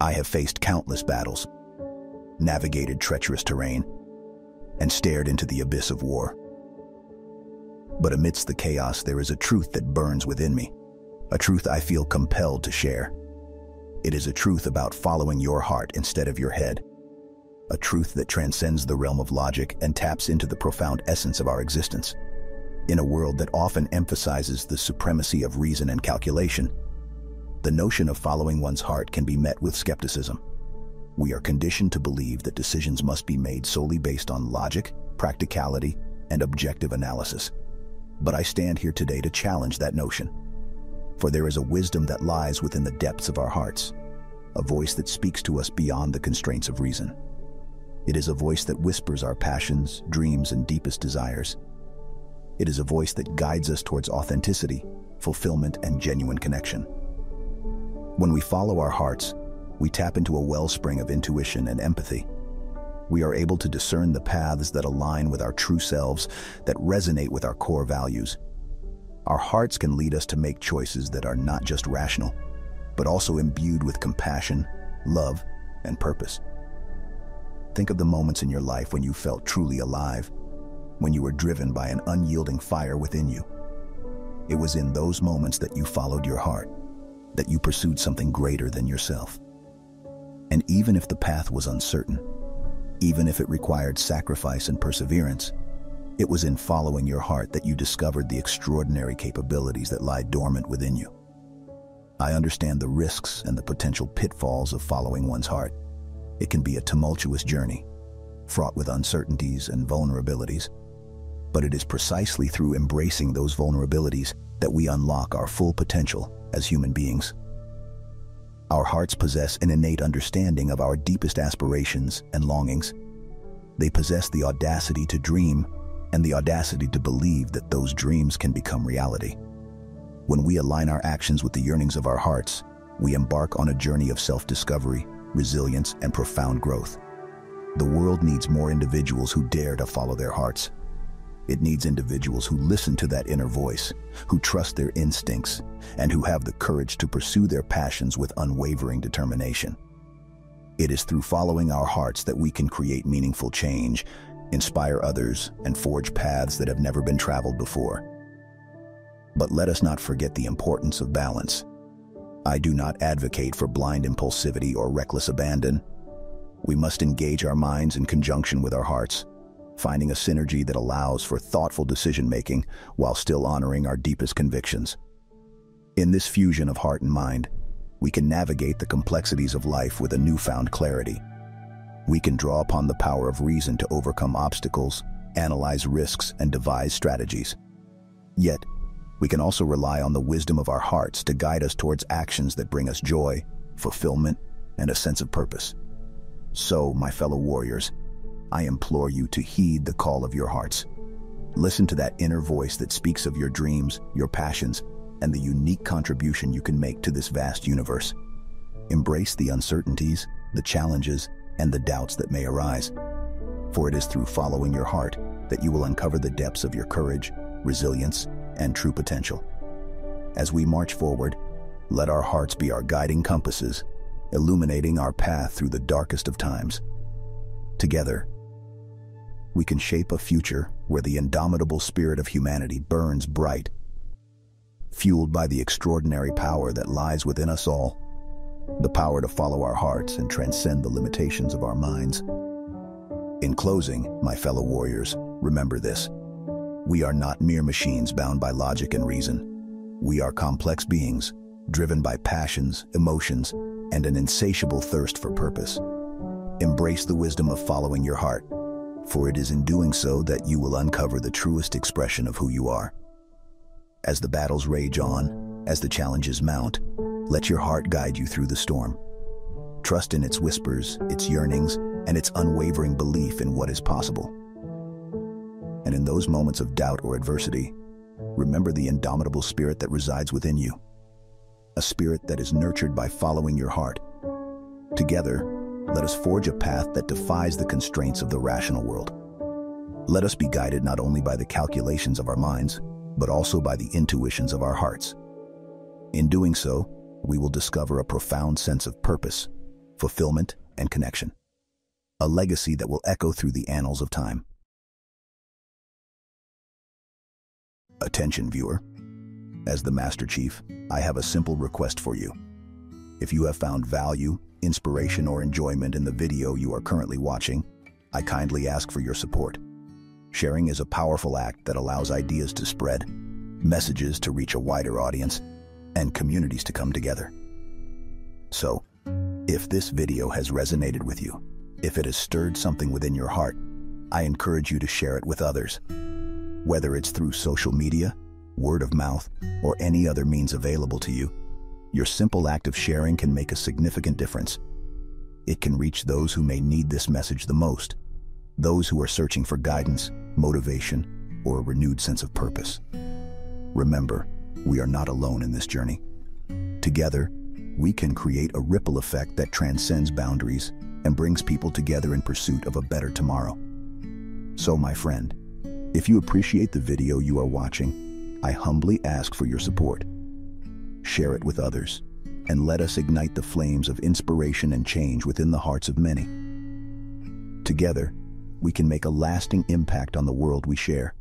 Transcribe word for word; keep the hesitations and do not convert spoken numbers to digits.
I have faced countless battles, navigated treacherous terrain, and stared into the abyss of war. But amidst the chaos, there is a truth that burns within me, a truth I feel compelled to share. It is a truth about following your heart instead of your head, a truth that transcends the realm of logic and taps into the profound essence of our existence. In a world that often emphasizes the supremacy of reason and calculation, the notion of following one's heart can be met with skepticism. We are conditioned to believe that decisions must be made solely based on logic, practicality, and objective analysis. But I stand here today to challenge that notion. For there is a wisdom that lies within the depths of our hearts, a voice that speaks to us beyond the constraints of reason. It is a voice that whispers our passions, dreams, and deepest desires. It is a voice that guides us towards authenticity, fulfillment, and genuine connection. When we follow our hearts, we tap into a wellspring of intuition and empathy. We are able to discern the paths that align with our true selves, that resonate with our core values. Our hearts can lead us to make choices that are not just rational, but also imbued with compassion, love, and purpose. Think of the moments in your life when you felt truly alive, when you were driven by an unyielding fire within you. It was in those moments that you followed your heart, that you pursued something greater than yourself. And even if the path was uncertain, even if it required sacrifice and perseverance, it was in following your heart that you discovered the extraordinary capabilities that lie dormant within you. I understand the risks and the potential pitfalls of following one's heart. It can be a tumultuous journey, fraught with uncertainties and vulnerabilities. But it is precisely through embracing those vulnerabilities that we unlock our full potential as human beings. Our hearts possess an innate understanding of our deepest aspirations and longings. They possess the audacity to dream and the audacity to believe that those dreams can become reality. When we align our actions with the yearnings of our hearts, we embark on a journey of self-discovery, resilience, and profound growth. The world needs more individuals who dare to follow their hearts. It needs individuals who listen to that inner voice, who trust their instincts, and who have the courage to pursue their passions with unwavering determination. It is through following our hearts that we can create meaningful change, inspire others, and forge paths that have never been traveled before. But let us not forget the importance of balance. I do not advocate for blind impulsivity or reckless abandon. We must engage our minds in conjunction with our hearts, finding a synergy that allows for thoughtful decision-making while still honoring our deepest convictions. In this fusion of heart and mind, we can navigate the complexities of life with a newfound clarity. We can draw upon the power of reason to overcome obstacles, analyze risks, and devise strategies. Yet, we can also rely on the wisdom of our hearts to guide us towards actions that bring us joy, fulfillment, and a sense of purpose. So, my fellow warriors, I implore you to heed the call of your hearts. Listen to that inner voice that speaks of your dreams, your passions, and the unique contribution you can make to this vast universe. Embrace the uncertainties, the challenges, and the doubts that may arise. For it is through following your heart that you will uncover the depths of your courage, resilience, and true potential. As we march forward, let our hearts be our guiding compasses, illuminating our path through the darkest of times. Together, we can shape a future where the indomitable spirit of humanity burns bright, fueled by the extraordinary power that lies within us all, the power to follow our hearts and transcend the limitations of our minds. In closing, my fellow warriors, remember this: we are not mere machines bound by logic and reason. We are complex beings, driven by passions, emotions, and an insatiable thirst for purpose. Embrace the wisdom of following your heart, for it is in doing so that you will uncover the truest expression of who you are. As the battles rage on, as the challenges mount, let your heart guide you through the storm. Trust in its whispers, its yearnings, and its unwavering belief in what is possible. And in those moments of doubt or adversity, remember the indomitable spirit that resides within you, a spirit that is nurtured by following your heart. Together, let us forge a path that defies the constraints of the rational world. Let us be guided not only by the calculations of our minds, but also by the intuitions of our hearts. In doing so, we will discover a profound sense of purpose, fulfillment, and connection. A legacy that will echo through the annals of time. Attention, viewer. As the Master Chief, I have a simple request for you. If you have found value, inspiration, or enjoyment in the video you are currently watching, I kindly ask for your support. Sharing is a powerful act that allows ideas to spread, messages to reach a wider audience, and communities to come together. So, if this video has resonated with you, if it has stirred something within your heart, I encourage you to share it with others. Whether it's through social media, word of mouth, or any other means available to you, your simple act of sharing can make a significant difference. It can reach those who may need this message the most, those who are searching for guidance, motivation, or a renewed sense of purpose. Remember, we are not alone in this journey. Together, we can create a ripple effect that transcends boundaries and brings people together in pursuit of a better tomorrow. So, my friend, if you appreciate the video you are watching, I humbly ask for your support. Share it with others, and let us ignite the flames of inspiration and change within the hearts of many. Together, we can make a lasting impact on the world we share.